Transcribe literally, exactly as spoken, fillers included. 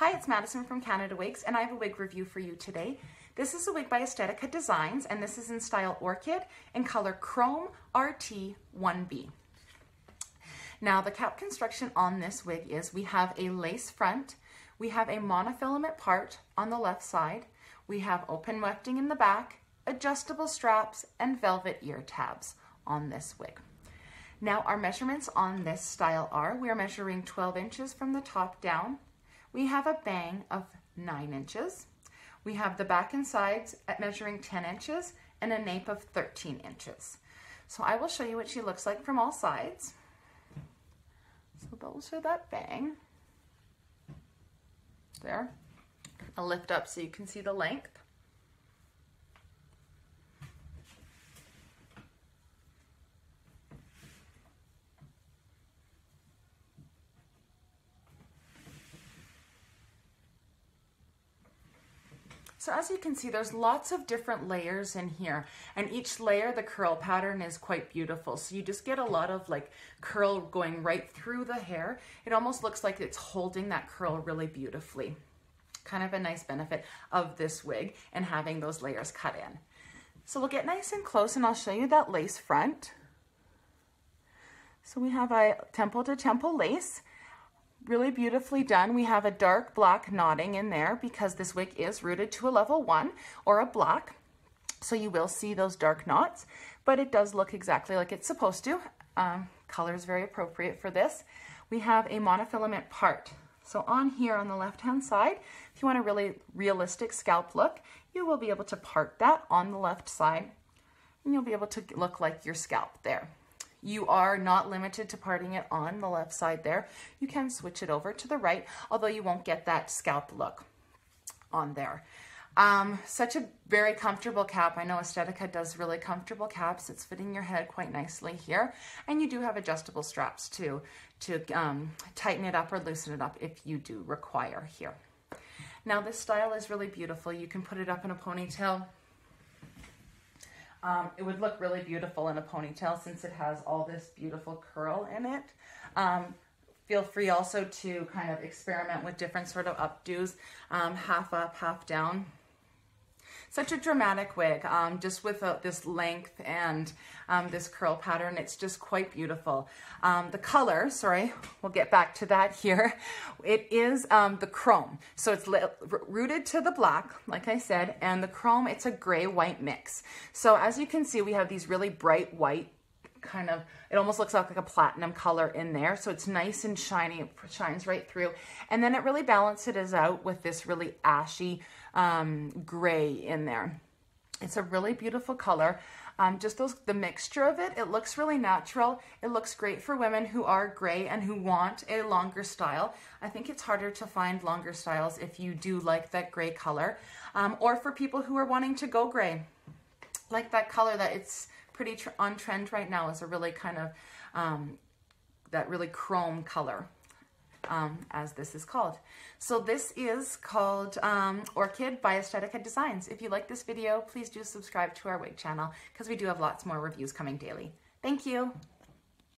Hi, it's Madison from Canada Wigs, and I have a wig review for you today. This is a wig by Estetica Designs, and this is in style Orchid in color Chrome R T one B. Now, the cap construction on this wig is we have a lace front, we have a monofilament part on the left side, we have open wefting in the back, adjustable straps, and velvet ear tabs on this wig. Now, our measurements on this style are we are measuring twelve inches from the top down. We have a bang of nine inches. We have the back and sides at measuring ten inches and a nape of thirteen inches. So I will show you what she looks like from all sides. So those are that bang. There. I'll lift up so you can see the length. So as you can see, there's lots of different layers in here, and each layer, the curl pattern is quite beautiful. So you just get a lot of like curl going right through the hair. It almost looks like it's holding that curl really beautifully. Kind of a nice benefit of this wig and having those layers cut in. So we'll get nice and close and I'll show you that lace front. So we have a temple to temple lace. Really beautifully done. We have a dark black knotting in there because this wig is rooted to a level one or a black. So you will see those dark knots, but it does look exactly like it's supposed to. Um, color is very appropriate for this. We have a monofilament part. So on here on the left-hand side, if you want a really realistic scalp look, you will be able to part that on the left side and you'll be able to look like your scalp there. You are not limited to parting it on the left side there. You can switch it over to the right, although you won't get that scalp look on there. Um, such a very comfortable cap. I know Estetica does really comfortable caps. It's fitting your head quite nicely here. And you do have adjustable straps to, to um, tighten it up or loosen it up if you do require here. Now this style is really beautiful. You can put it up in a ponytail. Um, it would look really beautiful in a ponytail since it has all this beautiful curl in it. Um, feel free also to kind of experiment with different sort of updos, um, half up, half down. Such a dramatic wig, um, just with uh, this length and um, this curl pattern. It's just quite beautiful. Um, the color, sorry, we'll get back to that here. It is um, the chrome. So it's rooted to the black, like I said, and the chrome, it's a gray-white mix. So as you can see, we have these really bright white kind of, it almost looks like a platinum color in there. So it's nice and shiny, it shines right through. And then it really balances it out with this really ashy um, gray in there. It's a really beautiful color. Um, just those, the mixture of it, it looks really natural. It looks great for women who are gray and who want a longer style. I think it's harder to find longer styles if you do like that gray color, um, or for people who are wanting to go gray. Like that color that it's pretty tr on trend right now is a really kind of, um, that really chrome color, um, as this is called. So this is called um, Orchid by Estetica Designs. If you like this video, please do subscribe to our wig channel because we do have lots more reviews coming daily. Thank you.